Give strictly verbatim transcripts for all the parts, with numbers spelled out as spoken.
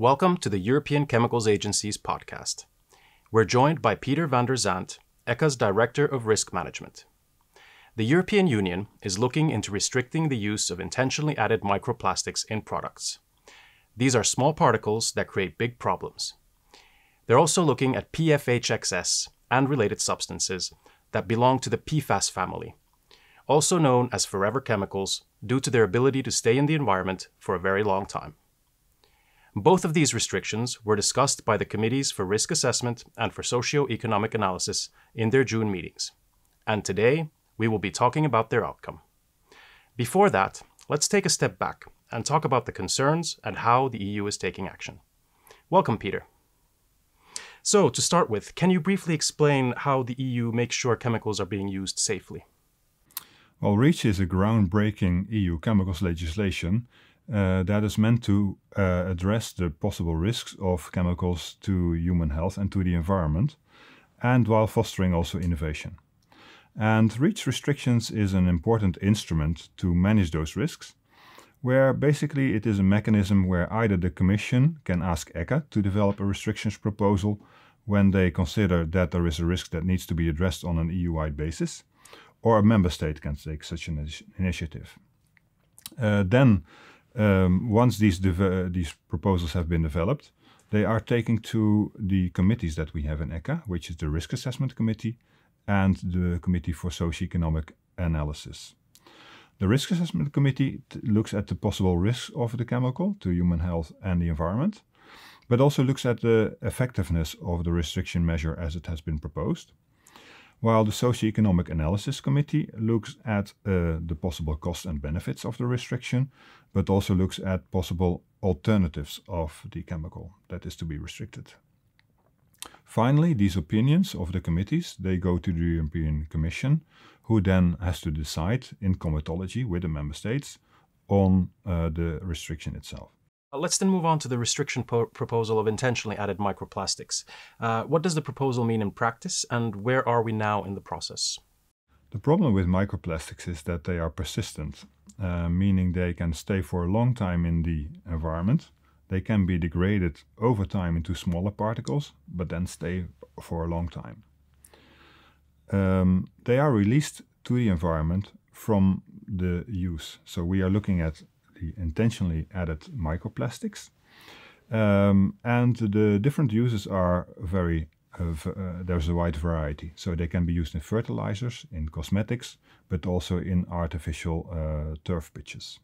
Welcome to the European Chemicals Agency's podcast. We're joined by Peter van der Zandt, ECHA's Director of Risk Management. The European Union is looking into restricting the use of intentionally added microplastics in products. These are small particles that create big problems. They're also looking at P F H X S and related substances that belong to the P FAS family, also known as forever chemicals, due to their ability to stay in the environment for a very long time. Both of these restrictions were discussed by the Committees for Risk Assessment and for Socio-Economic Analysis in their June meetings, and today we will be talking about their outcome. Before that, let's take a step back and talk about the concerns and how the E U is taking action. Welcome, Peter. So, to start with, can you briefly explain how the E U makes sure chemicals are being used safely? Well, REACH is a groundbreaking E U chemicals legislation Uh, that is meant to uh, address the possible risks of chemicals to human health and to the environment, and while fostering also innovation. And REACH restrictions is an important instrument to manage those risks, where basically it is a mechanism where either the Commission can ask ECHA to develop a restrictions proposal when they consider that there is a risk that needs to be addressed on an E U-wide basis, or a member state can take such an initiative. Uh, then Um, once these, uh, these proposals have been developed, they are taken to the committees that we have in ECHA, which is the Risk Assessment Committee and the Committee for Socioeconomic Analysis. The Risk Assessment Committee looks at the possible risks of the chemical to human health and the environment, but also looks at the effectiveness of the restriction measure as it has been proposed, while the Socioeconomic Analysis Committee looks at uh, the possible costs and benefits of the restriction, but also looks at possible alternatives of the chemical that is to be restricted. Finally, these opinions of the committees, they go to the European Commission, who then has to decide in comitology with the member states on uh, the restriction itself. Let's then move on to the restriction proposal of intentionally added microplastics. Uh, what does the proposal mean in practice, and where are we now in the process? The problem with microplastics is that they are persistent, uh, meaning they can stay for a long time in the environment. They can be degraded over time into smaller particles, but then stay for a long time. Um, they are released to the environment from the use. So we are looking at intentionally added microplastics, um, and the different uses are very uh, uh, there's a wide variety, so they can be used in fertilizers, in cosmetics, but also in artificial uh, turf pitches.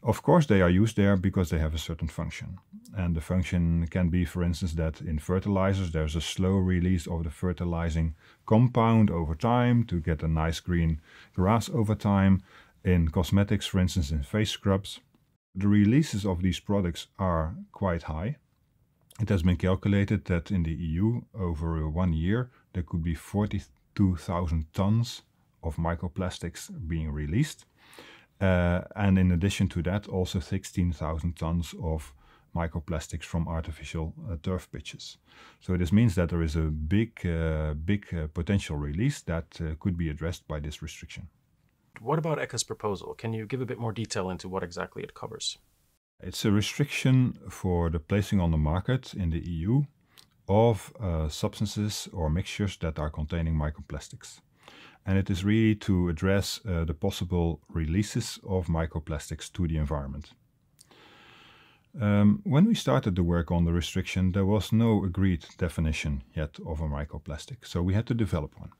Of course, they are used there because they have a certain function, and the function can be, for instance, that in fertilizers there's a slow release of the fertilizing compound over time to get a nice green grass over time. In cosmetics, for instance, in face scrubs, the releases of these products are quite high. It has been calculated that in the E U, over one year, there could be forty-two thousand tons of microplastics being released. Uh, and in addition to that, also sixteen thousand tons of microplastics from artificial uh, turf pitches. So this means that there is a big, uh, big uh, potential release that uh, could be addressed by this restriction. What about ECHA's proposal? Can you give a bit more detail into what exactly it covers? It's a restriction for the placing on the market in the E U of uh, substances or mixtures that are containing microplastics. And it is really to address uh, the possible releases of microplastics to the environment. Um, when we started the work on the restriction, there was no agreed definition yet of a microplastic, so we had to develop one.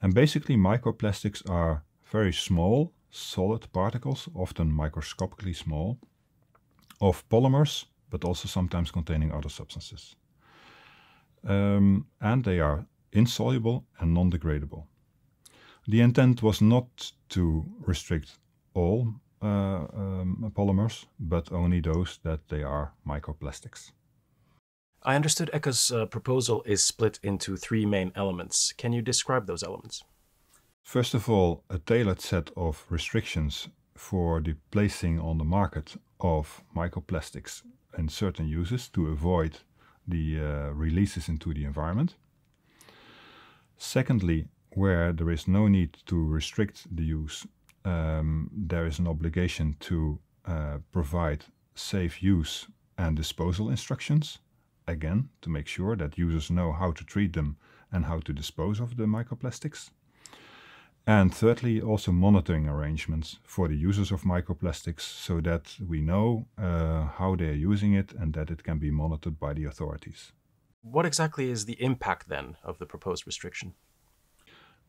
And basically, microplastics are very small, solid particles, often microscopically small, of polymers, but also sometimes containing other substances. Um, and they are insoluble and non-degradable. The intent was not to restrict all uh, um, polymers, but only those that they are microplastics. I understood ECHA's uh, proposal is split into three main elements. Can you describe those elements? First of all, a tailored set of restrictions for the placing on the market of microplastics and certain uses to avoid the uh, releases into the environment. Secondly, where there is no need to restrict the use, um, there is an obligation to uh, provide safe use and disposal instructions, again to make sure that users know how to treat them and how to dispose of the microplastics. And thirdly, also monitoring arrangements for the users of microplastics, so that we know uh, how they are using it and that it can be monitored by the authorities. What exactly is the impact then of the proposed restriction?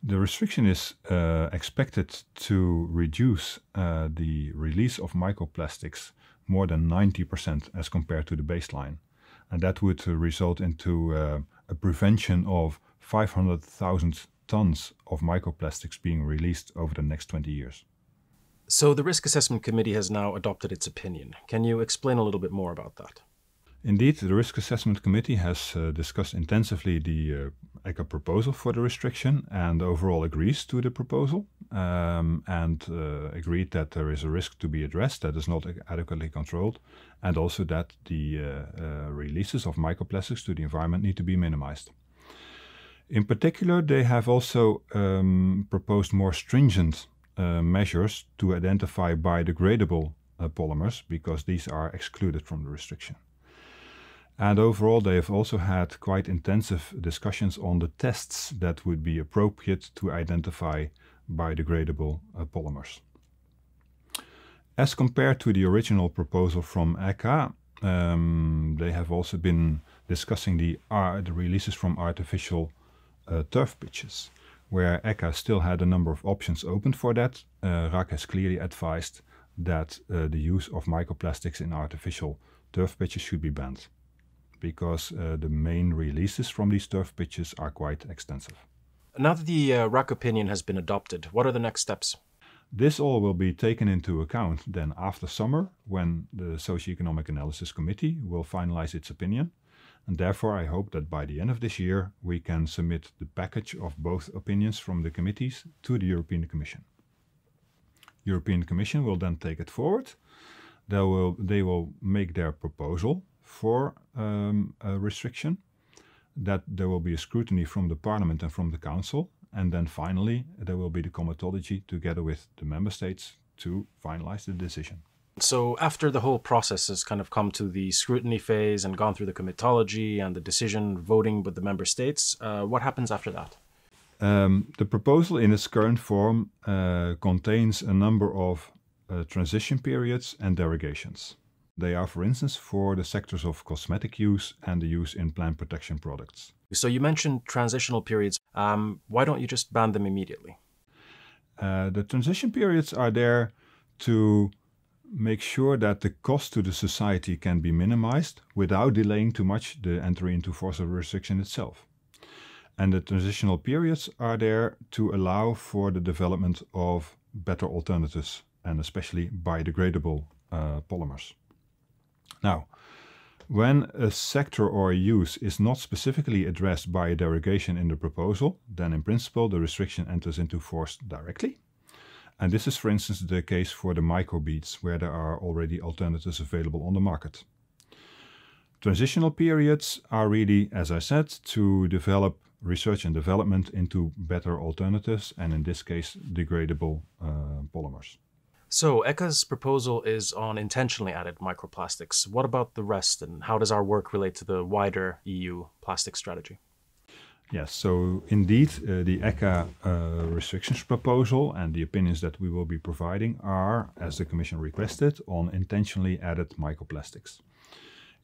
The restriction is uh, expected to reduce uh, the release of microplastics more than ninety percent as compared to the baseline. And that would uh, result into uh, a prevention of five hundred thousand tons of microplastics being released over the next twenty years. So the Risk Assessment Committee has now adopted its opinion. Can you explain a little bit more about that? Indeed, the Risk Assessment Committee has uh, discussed intensively the uh, ECHA proposal for the restriction and overall agrees to the proposal um, and uh, agreed that there is a risk to be addressed that is not adequately controlled, and also that the uh, uh, releases of microplastics to the environment need to be minimized. In particular, they have also um, proposed more stringent uh, measures to identify biodegradable uh, polymers, because these are excluded from the restriction. And overall, they have also had quite intensive discussions on the tests that would be appropriate to identify biodegradable uh, polymers. As compared to the original proposal from ECHA, um, they have also been discussing the, uh, the releases from artificial Uh, turf pitches, where ECHA still had a number of options open for that. Uh, R A C has clearly advised that uh, the use of microplastics in artificial turf pitches should be banned, because uh, the main releases from these turf pitches are quite extensive. Now that the uh, R A C opinion has been adopted, what are the next steps? This all will be taken into account then after summer, when the Socioeconomic Analysis Committee will finalize its opinion. And therefore, I hope that by the end of this year, we can submit the package of both opinions from the committees to the European Commission. The European Commission will then take it forward. They will, they will make their proposal for um, a restriction, that there will be a scrutiny from the Parliament and from the Council, and then finally, there will be the comitology together with the Member States to finalize the decision. So after the whole process has kind of come to the scrutiny phase and gone through the comitology and the decision voting with the member states, uh, what happens after that? Um, the proposal in its current form uh, contains a number of uh, transition periods and derogations. They are, for instance, for the sectors of cosmetic use and the use in plant protection products. So you mentioned transitional periods. Um, why don't you just ban them immediately? Uh, the transition periods are there to make sure that the cost to the society can be minimized without delaying too much the entry into force of restriction itself. And the transitional periods are there to allow for the development of better alternatives, and especially biodegradable uh, polymers. Now, when a sector or a use is not specifically addressed by a derogation in the proposal, then in principle the restriction enters into force directly. And this is, for instance, the case for the microbeads, where there are already alternatives available on the market. Transitional periods are really, as I said, to develop research and development into better alternatives, and in this case, degradable uh, polymers. So ECHA's proposal is on intentionally added microplastics. What about the rest, and how does our work relate to the wider E U plastic strategy? Yes, so indeed, uh, the ECHA uh, restrictions proposal and the opinions that we will be providing are, as the Commission requested, on intentionally added microplastics.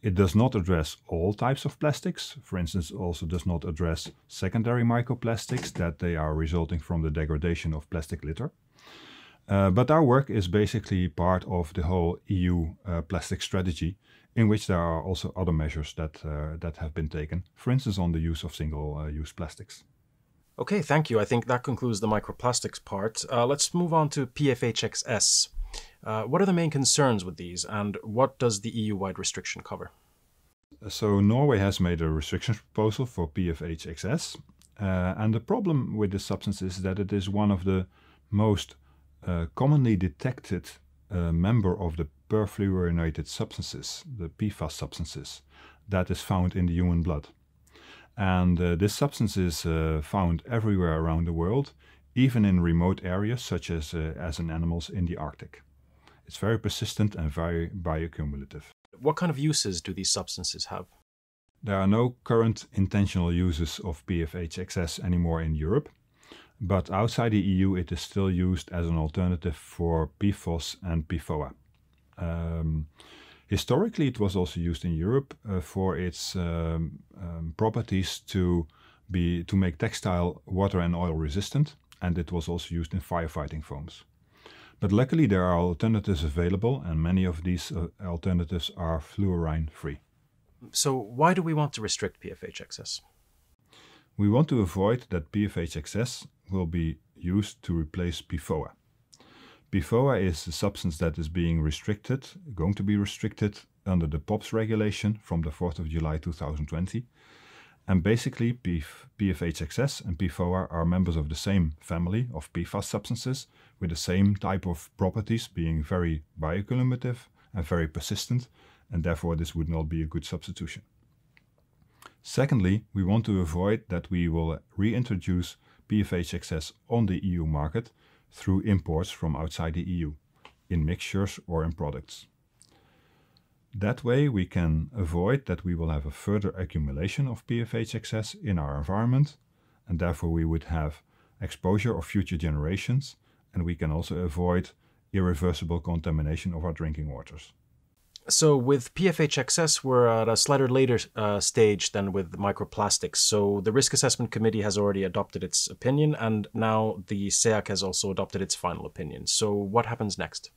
It does not address all types of plastics. For instance, also does not address secondary microplastics, that they are resulting from the degradation of plastic litter. Uh, but our work is basically part of the whole E U uh, plastic strategy, in which there are also other measures that, uh, that have been taken, for instance, on the use of single-use uh, plastics. Okay, thank you. I think that concludes the microplastics part. Uh, let's move on to P F H X S. Uh, what are the main concerns with these, and what does the E U-wide restriction cover? So Norway has made a restriction proposal for P F H X S, uh, and the problem with this substance is that it is one of the most Uh, commonly detected uh, member of the perfluorinated substances, the P F A S substances, that is found in the human blood. And uh, this substance is uh, found everywhere around the world, even in remote areas such as, uh, as in animals in the Arctic. It's very persistent and very bioaccumulative. What kind of uses do these substances have? There are no current intentional uses of P F H X S anymore in Europe, but outside the E U it is still used as an alternative for P F O S and P F O A. Um, historically it was also used in Europe uh, for its um, um, properties to, be, to make textile water and oil resistant, and it was also used in firefighting foams. But luckily there are alternatives available, and many of these uh, alternatives are fluorine free. So why do we want to restrict P F H X S? We want to avoid that P F H X S will be used to replace P F O A. P F O A is the substance that is being restricted, going to be restricted under the POPS regulation from the fourth of July two thousand twenty. And basically P F H X S and P F O A are members of the same family of P F A S substances with the same type of properties, being very bioaccumulative and very persistent, and therefore this would not be a good substitution. Secondly, we want to avoid that we will reintroduce P F H X S on the E U market through imports from outside the E U, in mixtures or in products. That way we can avoid that we will have a further accumulation of P F H X S in our environment, and therefore we would have exposure of future generations, and we can also avoid irreversible contamination of our drinking waters. So with P F H X S, we're at a slightly later uh, stage than with microplastics. So the Risk Assessment Committee has already adopted its opinion, and now the S E A C has also adopted its final opinion. So what happens next?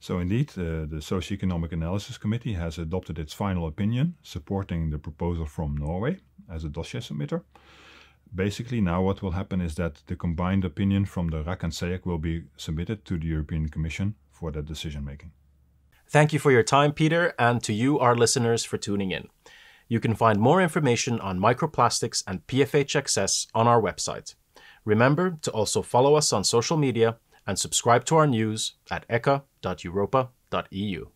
So indeed, uh, the Socioeconomic Analysis Committee has adopted its final opinion, supporting the proposal from Norway as a dossier submitter. Basically, now what will happen is that the combined opinion from the R A C and S E A C will be submitted to the European Commission for that decision-making. Thank you for your time, Peter, and to you, our listeners, for tuning in. You can find more information on microplastics and P F H X S on our website. Remember to also follow us on social media and subscribe to our news at E C H A dot europa dot E U.